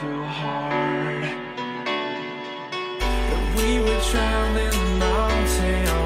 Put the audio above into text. too hard, that we were drowned in the mountain.